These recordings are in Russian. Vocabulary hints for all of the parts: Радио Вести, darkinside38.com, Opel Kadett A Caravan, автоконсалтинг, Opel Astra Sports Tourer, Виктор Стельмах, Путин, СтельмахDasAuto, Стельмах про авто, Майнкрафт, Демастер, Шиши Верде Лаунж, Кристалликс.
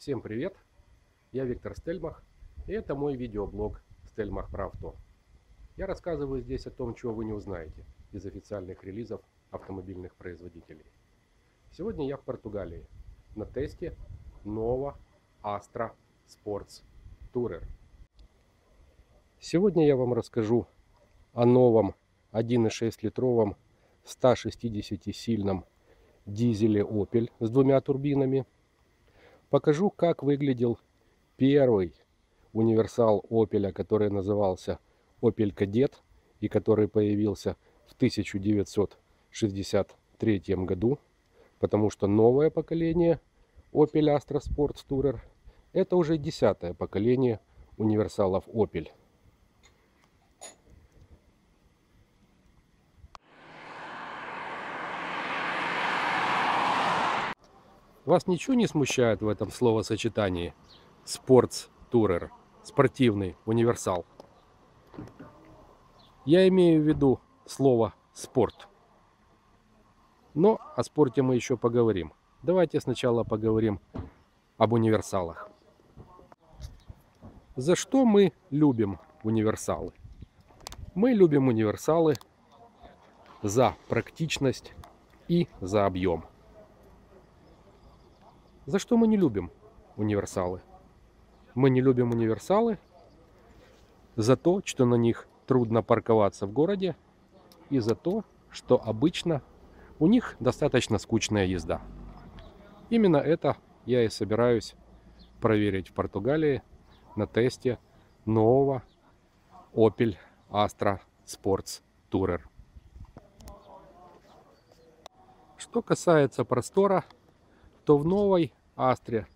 Всем привет! Я Виктор Стельмах, и это мой видеоблог «Стельмах про авто». Я рассказываю здесь о том, чего вы не узнаете из официальных релизов автомобильных производителей. Сегодня я в Португалии на тесте нового Astra Sports Tourer. Сегодня я вам расскажу о новом 1,6-литровом 160-сильном дизеле Opel с двумя турбинами. Покажу, как выглядел первый универсал Opel, который назывался Opel Kadett и который появился в 1963 году, потому что новое поколение Opel Astra Sports Tourer — это уже 10-е поколение универсалов Opel. Вас ничего не смущает в этом словосочетании Sports Tourer, спортивный универсал? Я имею в виду слово спорт. Но о спорте мы еще поговорим. Давайте сначала поговорим об универсалах. За что мы любим универсалы? Мы любим универсалы за практичность и за объем. За что мы не любим универсалы? Мы не любим универсалы за то, что на них трудно парковаться в городе, и за то, что обычно у них достаточно скучная езда. Именно это я и собираюсь проверить в Португалии на тесте нового Opel Astra Sports Tourer. Что касается простора, то в новой Astra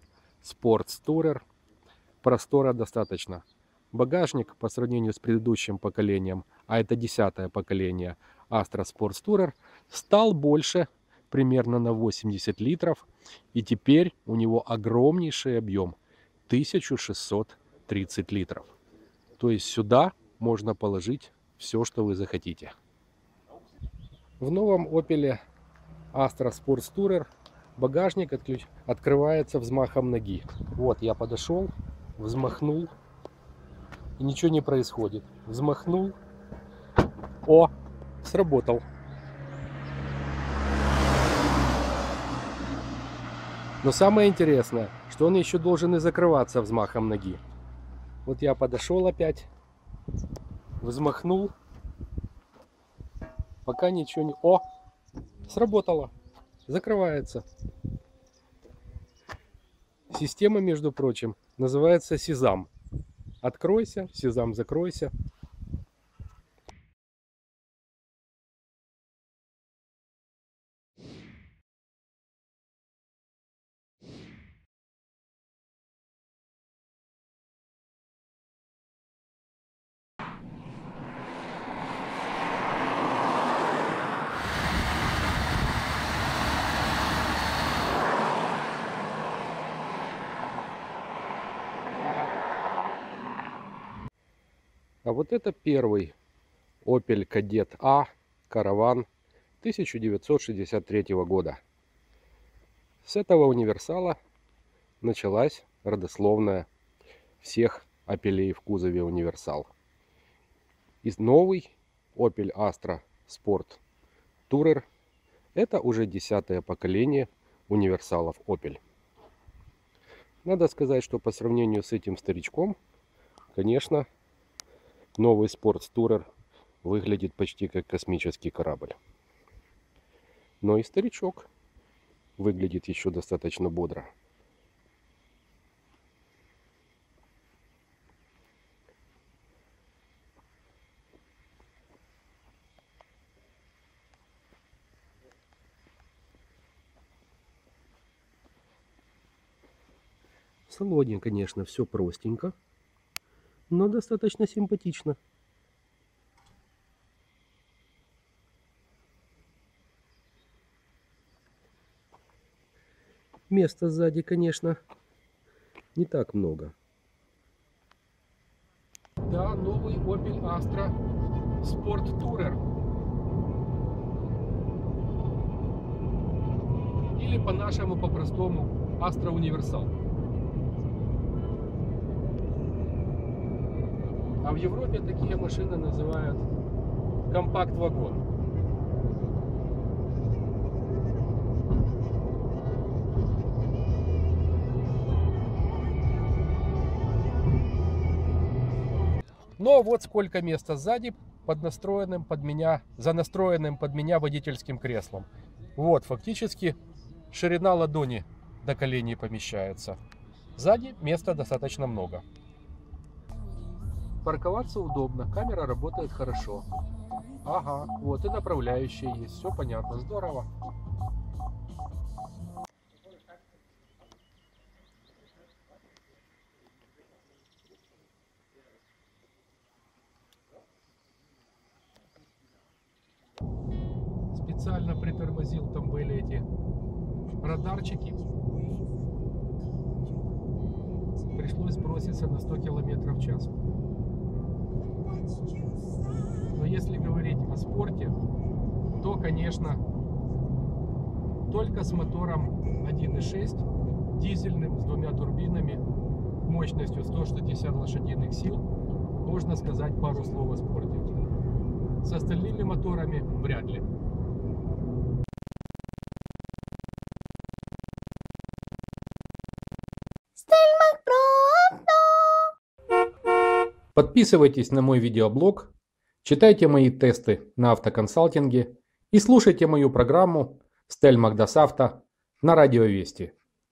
Sports Tourer простора достаточно. Багажник по сравнению с предыдущим поколением, а это 10-е поколение Astra Sports Tourer, стал больше примерно на 80 литров. И теперь у него огромнейший объем — 1630 литров. То есть сюда можно положить все, что вы захотите. В новом Opel Astra Sports Tourer багажник открывается взмахом ноги. Вот я подошел, взмахнул, и ничего не происходит. Взмахнул. О, сработал. Но самое интересное, что он еще должен и закрываться взмахом ноги. Вот я подошел опять, взмахнул, пока ничего не... О, сработало. Закрывается. Система, между прочим, называется Сезам. Откройся, Сезам, закройся. А вот это первый Opel Kadett A Caravan 1963 года. С этого универсала началась родословная всех Opel'ей в кузове универсал. И новый Opel Astra Sport Tourer — это уже 10-е поколение универсалов Opel. Надо сказать, что по сравнению с этим старичком, конечно, новый Sports Tourer выглядит почти как космический корабль. Но и старичок выглядит еще достаточно бодро. В салоне, конечно, все простенько, но достаточно симпатично. Места сзади, конечно, не так много. Да, новый Opel Astra Sport Tourer. Или по-нашему, по-простому, Astra Универсал. в Европе такие машины называют компакт-вагон. Но вот сколько места сзади под настроенным под меня, за настроенным под меня водительским креслом. Вот, фактически ширина ладони до коленей помещается. Сзади места достаточно много. Парковаться удобно, камера работает хорошо. Ага, вот и направляющие есть, все понятно, здорово. Специально притормозил, там были эти радарчики. Пришлось броситься на 100 км в час. Но если говорить о спорте, то, конечно, только с мотором 1.6, дизельным, с двумя турбинами, мощностью 160 лошадиных сил, можно сказать пару слов о спорте. С остальными моторами вряд ли. Подписывайтесь на мой видеоблог, читайте мои тесты на автоконсалтинге и слушайте мою программу «СтельмахDasAuto» на Радио Вести.